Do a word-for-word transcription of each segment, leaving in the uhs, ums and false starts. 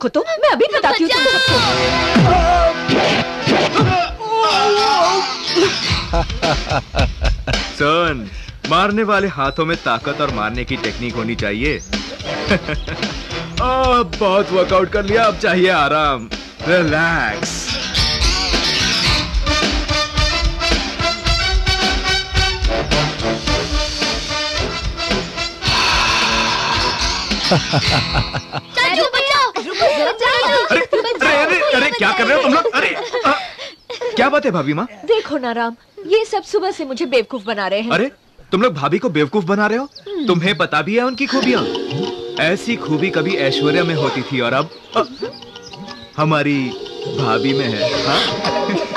रखो तो मैं अभी बताती हूँ तुम सबको। सुन, मारने वाले हाथों में ताकत और मारने की टेक्निक होनी चाहिए। अब बहुत वर्कआउट कर लिया, अब चाहिए आराम। रिलैक्स। चाचू बचाओ, अरे अरे अरे क्या कर रहे हो तुम लोग? अरे आ, क्या बात है भाभी माँ? देखो ना राम, ये सब सुबह से मुझे बेवकूफ बना रहे हैं। अरे तुम लोग भाभी को बेवकूफ बना रहे हो? तुम्हें पता भी है उनकी खूबियाँ? ऐसी खूबी कभी ऐश्वर्या में होती थी और अब आ, हमारी भाभी में है। हाँ?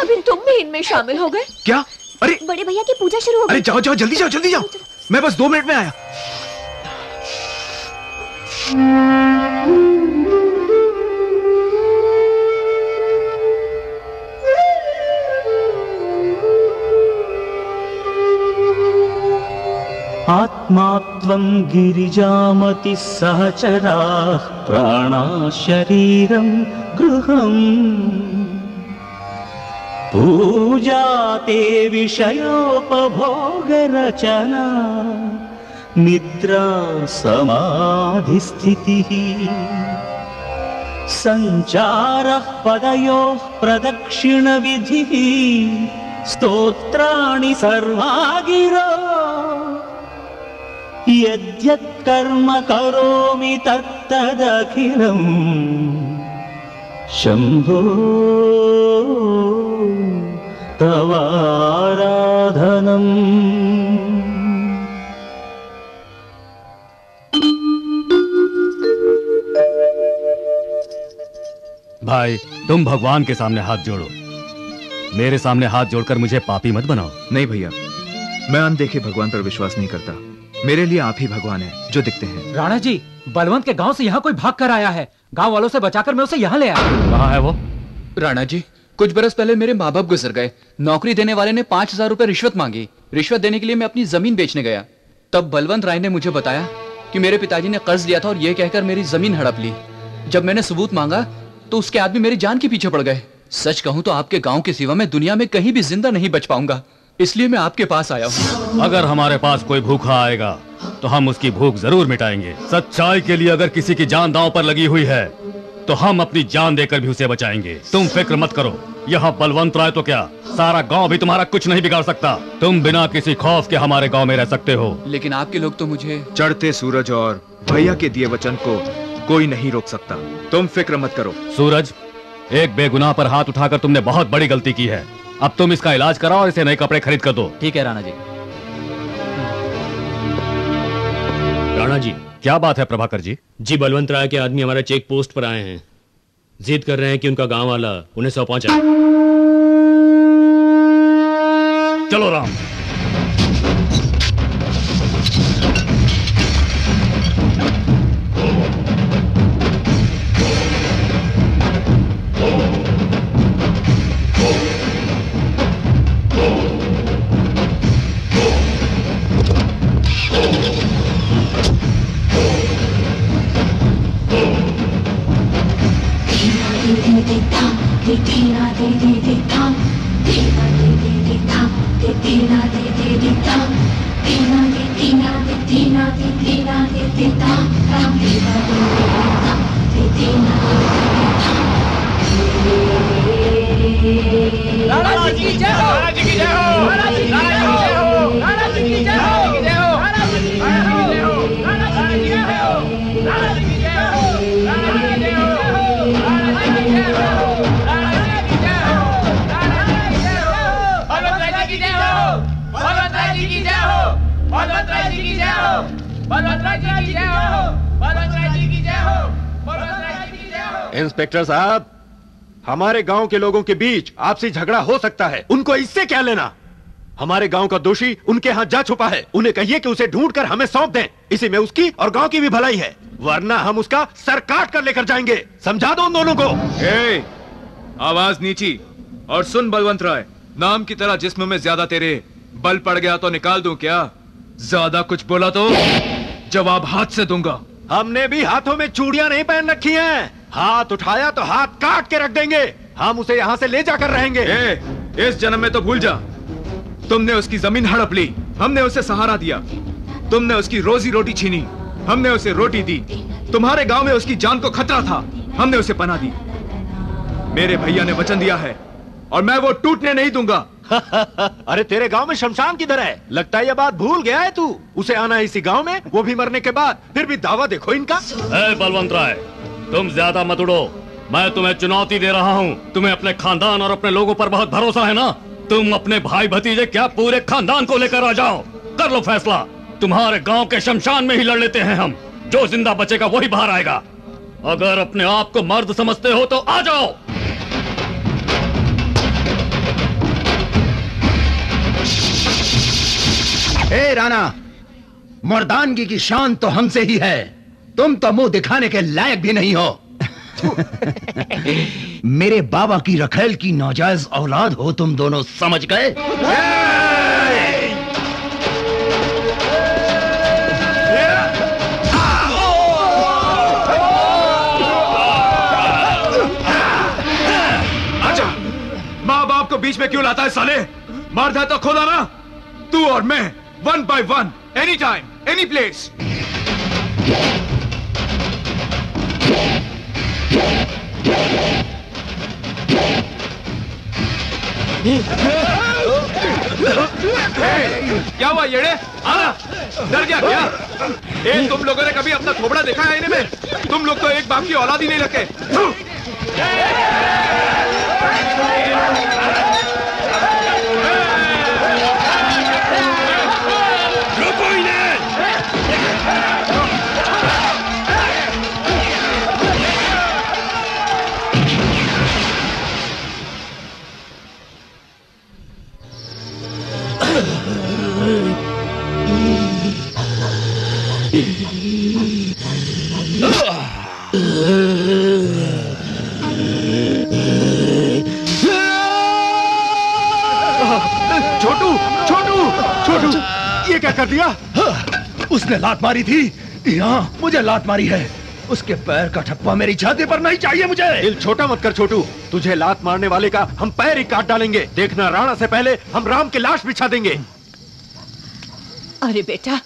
अभी तुम भी इनमें शामिल हो गए क्या? अरे बड़े भैया की पूजा शुरू हो गई। अरे जाओ जाओ, जल्दी जाओ जल्दी जाओ, मैं बस दो मिनट में आया। आत्मात्वं गिरिजामति सहचरा प्राणा शरीरं गृहं पूजाते विषयोपभोगरचना निद्रा समाधिस्थितिः संचारः पदयोः प्रदक्षिणविधिः स्तोत्राणि सर्वागिरो यद्यत् कर्म करोमि तत्तदखिलम् शम्भो तवाराधनम्। भाई तुम भगवान के सामने हाथ जोड़ो, मेरे सामने हाथ जोड़कर मुझे पापी मत बनाओ। नहीं भैया, मैं अनदेखे भगवान पर विश्वास नहीं करता। मेरे लिए आप ही भगवान हैं जो दिखते हैं। राणा जी, बलवंत के गांव से यहाँ कोई भाग कर आया है, गांव वालों से बचाकर मैं उसे यहाँ ले आया। कहाँ है वो? राणा जी, कुछ बरस पहले मेरे माँ बाप गुजर गए। नौकरी देने वाले ने पाँच हजार रूपए रिश्वत मांगी। रिश्वत देने के लिए मैं अपनी जमीन बेचने गया, तब बलवंत राय ने मुझे बताया कि मेरे पिताजी ने कर्ज लिया था और ये कहकर मेरी जमीन हड़प ली। जब मैंने सबूत मांगा तो उसके आदमी मेरी जान के पीछे पड़ गए। सच कहूं तो आपके गांव के सिवा मैं दुनिया में कहीं भी जिंदा नहीं बच पाऊंगा, इसलिए मैं आपके पास आया हूं। अगर हमारे पास कोई भूखा आएगा तो हम उसकी भूख जरूर मिटाएंगे। सच्चाई के लिए अगर किसी की जान दांव पर लगी हुई है तो हम अपनी जान देकर भी उसे बचाएंगे। तुम फिक्र मत करो, यहाँ बलवंत राय तो क्या, सारा गाँव भी तुम्हारा कुछ नहीं बिगाड़ सकता। तुम बिना किसी खौफ के हमारे गाँव में रह सकते हो। लेकिन आपके लोग तो मुझे चढ़ते सूरज और भैया के दिए वचन को कोई नहीं रोक सकता। तुम फिक्र मत करो। सूरज, एक बेगुनाह पर हाथ उठाकर तुमने बहुत बड़ी गलती की है। अब तुम इसका इलाज कराओ और इसे नए कपड़े खरीद कर दो। ठीक है राणा जी। राणा जी, क्या बात है प्रभाकर जी? जी, बलवंत राय के आदमी हमारे चेक पोस्ट पर आए हैं, जिद कर रहे हैं कि उनका गांव वाला उन्हें सौ पहुंचाए। चलो राम। इंस्पेक्टर साहब, हमारे गांव के लोगों के बीच आपसी झगड़ा हो सकता है, उनको इससे क्या लेना? हमारे गांव का दोषी उनके हाथ जा छुपा है। उन्हें कहिए कि उसे ढूंढकर हमें सौंप दें, इसी में उसकी और गांव की भी भलाई है, वरना हम उसका सर काट कर लेकर जाएंगे। समझा दो उन दोनों को। ए, आवाज नीची। और सुन बलवंत राय, नाम की तरह जिस्म में ज्यादा तेरे बल पड़ गया तो निकाल दूं क्या? ज्यादा कुछ बोला तो जवाब हाथ से दूंगा। हमने भी हाथों में चूड़ियां नहीं पहन रखी हैं, हाथ उठाया तो हाथ काट के रख देंगे। हम उसे यहाँ से ले जाकर रहेंगे। ए, इस जन्म में तो भूल जा। तुमने उसकी जमीन हड़प ली, हमने उसे सहारा दिया। तुमने उसकी रोजी रोटी छीनी, हमने उसे रोटी दी। तुम्हारे गांव में उसकी जान को खतरा था, हमने उसे पनाह दी। मेरे भैया ने वचन दिया है और मैं वो टूटने नहीं दूंगा। अरे तेरे गांव में शमशान किधर है? लगता है ये बात भूल गया है तू। उसे आना इसी गांव में, वो भी मरने के बाद। फिर भी दावा देखो इनका। ए बलवंत राय, तुम ज्यादा मत उड़ो। मैं तुम्हें चुनौती दे रहा हूँ। तुम्हें अपने खानदान और अपने लोगों पर बहुत भरोसा है ना? तुम अपने भाई भतीजे क्या पूरे खानदान को लेकर आ जाओ। कर लो फैसला। तुम्हारे गाँव के शमशान में ही लड़ लेते हैं हम। जो जिंदा बचेगा वही बाहर आएगा। अगर अपने आप को मर्द समझते हो तो आ जाओ। ए राणा, मर्दानगी की शान तो हमसे ही है। तुम तो मुंह दिखाने के लायक भी नहीं हो। मेरे बाबा की रखेल की नाजायज औलाद हो तुम दोनों, समझ गए? अच्छा, माँ बाप को बीच में क्यों लाता है साले? मर्द है तो खोदा ना। तू और मैं one by one, any time, any place. क्या हुआ येड़े? आना, डर गया क्या? ए, तुम लोगों ने कभी अपना थोबड़ा देखा है इनमें? तुम लोग तो एक बाप की औलाद ही नहीं रखे। छोटू, छोटू, छोटू, ये क्या कर दिया? उसने लात मारी थी। यहाँ मुझे लात मारी है। उसके पैर का ठप्पा मेरी छाती पर नहीं चाहिए मुझे। दिल छोटा मत कर छोटू। तुझे लात मारने वाले का हम पैर ही काट डालेंगे। देखना, राणा से पहले हम राम की लाश बिछा देंगे। अरे बेटा,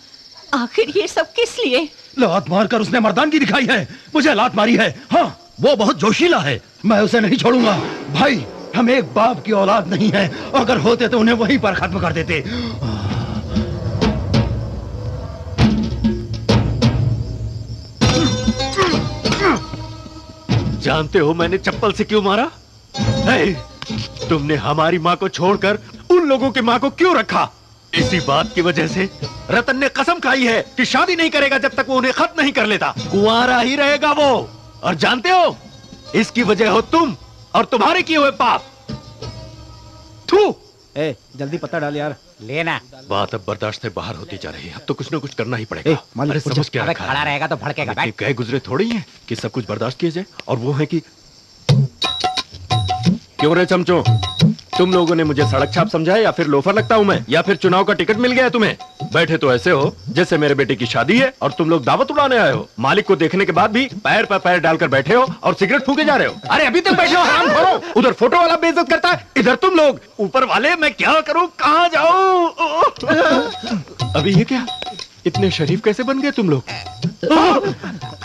आखिर ये सब किस लिए? लात मारकर उसने मर्दानगी दिखाई है। मुझे लात मारी है। हाँ, वो बहुत जोशीला है। मैं उसे नहीं छोड़ूंगा। भाई, हम एक बाप की औलाद नहीं है। अगर होते तो उन्हें वहीं पर खत्म कर देते। जानते हो मैंने चप्पल से क्यों मारा? ए, तुमने हमारी माँ को छोड़कर उन लोगों की माँ को क्यों रखा? इसी बात की वजह से रतन ने कसम खाई है कि शादी नहीं करेगा जब तक वो उन्हें खत्म नहीं कर लेता। कुंवारा ही रहेगा वो। और जानते हो, इसकी वजह हो तुम और तुम्हारे किए हुए पाप। थू। ए, जल्दी पता डाल यार। लेना। बात अब बर्दाश्त से बाहर होती जा रही है। अब तो कुछ ना कुछ करना ही पड़ेगा। ए, अरे समझ क्या रखा है? खड़ा रहेगा तो भड़केगा। गए गुजरे थोड़ी है कि सब कुछ बर्दाश्त किए जाए। और वो है कि क्यों रे चमचो, तुम लोगों ने मुझे सड़क छाप समझा है या फिर लोफर लगता हूँ मैं, या फिर चुनाव का टिकट मिल गया है तुम्हें? बैठे तो ऐसे हो जैसे मेरे बेटे की शादी है और तुम लोग दावत उड़ाने आए हो। मालिक को देखने के बाद भी पैर पर पैर डालकर बैठे हो और सिगरेट फूके जा रहे हो। अरे अभी तक बैठे हो, हराम खोरो। उधर फोटो वाला बेइज्जत करता है, इधर तुम लोग। ऊपर वाले, मैं क्या करूँ, कहाँ जाऊँ? अभी ये क्या, इतने शरीफ कैसे बन गए तुम लोग?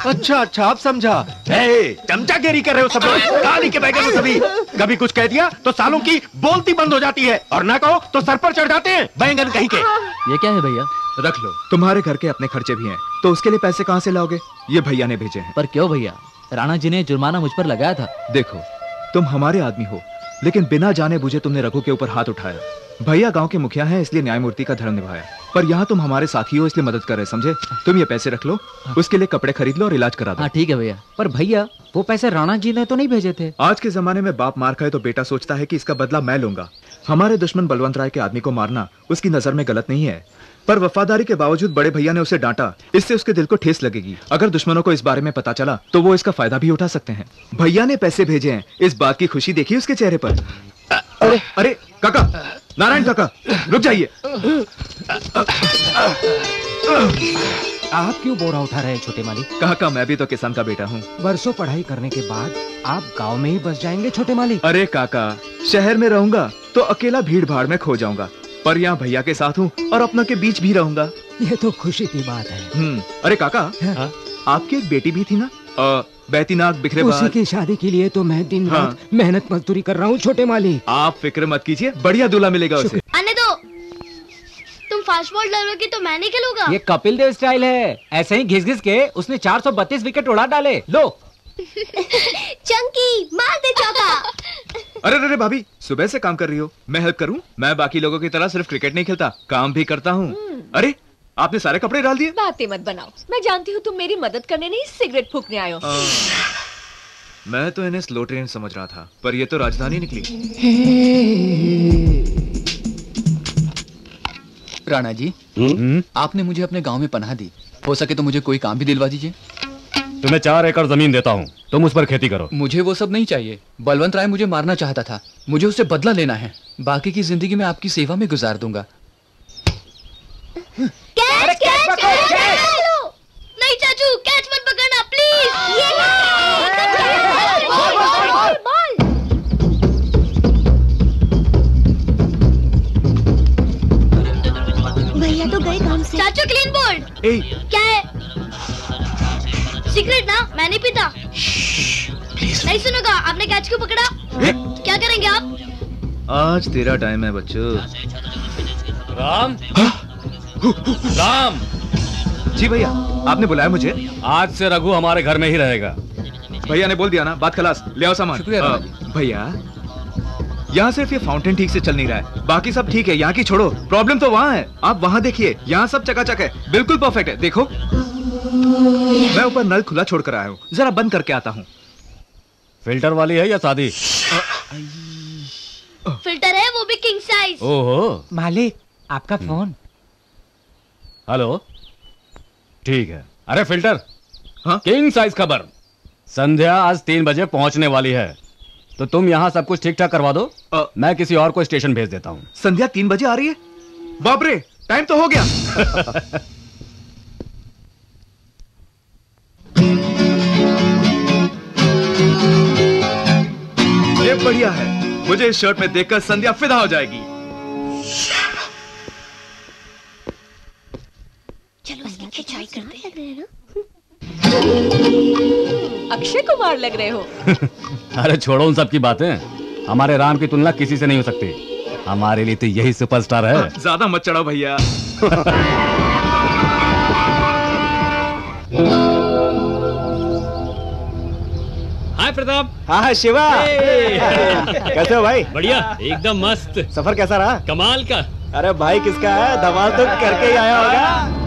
अच्छा अच्छा, आप समझा। चमचागिरी कर रहे हो सब लोग, गाली के बैगर हो सभी। कभी कुछ कह दिया तो सालों की बोलती बंद हो जाती है और ना कहो तो सर पर चढ़ जाते हैं बैंगन कहीं के। ये क्या है भैया? रख लो, तुम्हारे घर के अपने खर्चे भी हैं तो उसके लिए पैसे कहाँ से लाओगे? ये भैया ने भेजे हैं। पर क्यों भैया? राणा जी ने जुर्माना मुझ पर लगाया था। देखो, तुम हमारे आदमी हो लेकिन बिना जाने बुझे तुमने रघु के ऊपर हाथ उठाया। भैया गाँव के मुखिया है इसलिए न्यायमूर्ति का धर्म निभाया, पर यहाँ तुम हमारे साथी हो इसलिए मदद कर रहे, समझे? तुम ये पैसे रख लो, उसके लिए कपड़े खरीद लो और इलाज करा दो। हाँ ठीक है भैया। पर भैया, वो पैसे राणा जी ने तो नहीं भेजे थे? आज के जमाने में बाप मार खाए तो बेटा सोचता है कि इसका बदला मैं लूंगा। हमारे दुश्मन बलवंत राय के आदमी को मारना उसकी नजर में गलत नहीं है, पर वफादारी के बावजूद बड़े भैया ने उसे डांटा, इससे उसके दिल को ठेस लगेगी। अगर दुश्मनों को इस बारे में पता चला तो वो इसका फायदा भी उठा सकते हैं। भैया ने पैसे भेजे हैं, इस बात की खुशी देखी उसके चेहरे पर। अरे अरे काका, नारायण काका, रुक जाइए। आप क्यों बोरा उठा रहे हैं छोटे मालिक? कहाँ का, मैं भी तो किसान का बेटा हूँ। वर्षों पढ़ाई करने के बाद आप गांव में ही बस जाएंगे छोटे मालिक? अरे काका, शहर में रहूँगा तो अकेला भीड़ भाड़ में खो जाऊंगा, पर यहाँ भैया के साथ हूँ और अपनों के बीच भी रहूँगा। ये तो खुशी की बात है। अरे काका, आपकी एक बेटी भी थी ना, बहती नाक बिखरे बाल, उसी की शादी के लिए तो मैं दिन रात मेहनत मजदूरी कर रहा हूँ छोटे मालिक। आप फिक्र मत कीजिए, बढ़िया दूल्हा मिलेगा उसे। आने दो, तुम फास्ट बॉल डालोगी तो मैं नहीं खेलूंगा। ये कपिल देव स्टाइल है, ऐसे ही घिस घिस के उसने चार सौ बत्तीस विकेट उड़ा डाले। लो चंकी, मार दे चौका। अरे अरे भाभी, सुबह से काम कर रही हो, मैं हेल्प करूं? मैं बाकी लोगों की तरह सिर्फ क्रिकेट नहीं खेलता, काम भी करता हूं। अरे आपने सारे कपड़े डाल दिए। बातें मत बनाओ, मैं जानती हूँ तुम मेरी मदद करने नहीं, सिगरेट फूकने आए हो। मैं तो इन्हें स्लो ट्रेन समझ रहा था, पर ये तो राजधानी निकली। राणा जी, हुँ? आपने मुझे अपने गांव में पनाह दी, हो सके तो मुझे कोई काम भी दिलवा दीजिए। तुम्हें चार एकड़ जमीन देता हूँ, तुम उस पर खेती करो। मुझे वो सब नहीं चाहिए। बलवंत राय मुझे मारना चाहता था, मुझे उससे बदला लेना है। बाकी की जिंदगी मैं आपकी सेवा में गुजार दूंगा। कैच कैच नहीं चाचू, कैच मत पकड़ना प्लीज। भैया तो गए काम से। चाचू क्लीन बोर्ड। क्या है? सिगरेट ना, मैं नहीं पीता। नहीं सुनोगा। आपने कैच क्यों पकड़ा? क्या करेंगे आप? आज तेरा टाइम है बच्चों। राम, राम जी। भैया आपने बुलाया मुझे? आज से रघु हमारे घर में ही रहेगा। भैया ने बोल दिया ना, बात खलास। ले आओ सामान। भैया, यहाँ सिर्फ ये फाउंटेन ठीक से चल नहीं रहा है, बाकी सब ठीक है। यहाँ की छोड़ो, प्रॉब्लम तो वहाँ है। आप वहाँ देखिए, यहाँ सब चकाचक है, बिल्कुल परफेक्ट है। देखो, मैं ऊपर नल खुला छोड़ कर आया हूँ, जरा बंद करके आता हूँ। फिल्टर वाली है या शादी? फिल्टर है, वो भी किंग साइज। ओहो मालिक, आपका फोन। हेलो, ठीक है। अरे फिल्टर, हाँ? किंग साइज खबर। संध्या आज तीन बजे पहुंचने वाली है, तो तुम यहाँ सब कुछ ठीक ठाक करवा दो। आ, मैं किसी और को स्टेशन भेज देता हूँ। संध्या तीन बजे आ रही है? बाप रे, टाइम तो हो गया। ये बढ़िया है, मुझे इस शर्ट में देखकर संध्या फिदा हो जाएगी। चलो इसकी खिंचाई करते हैं। लग रहे हैं ना, अक्षय कुमार लग रहे हो। अरे छोड़ो उन सब की बातें, हमारे राम की तुलना किसी से नहीं हो सकती। हमारे लिए तो यही सुपरस्टार है। ज्यादा मत चढ़ाओ भैया। हाय प्रताप। हाँ शिवा, कैसे हो भाई? बढ़िया, एकदम मस्त। सफर कैसा रहा? कमाल का। अरे भाई, किसका है? धमाल तो करके ही आया होगा।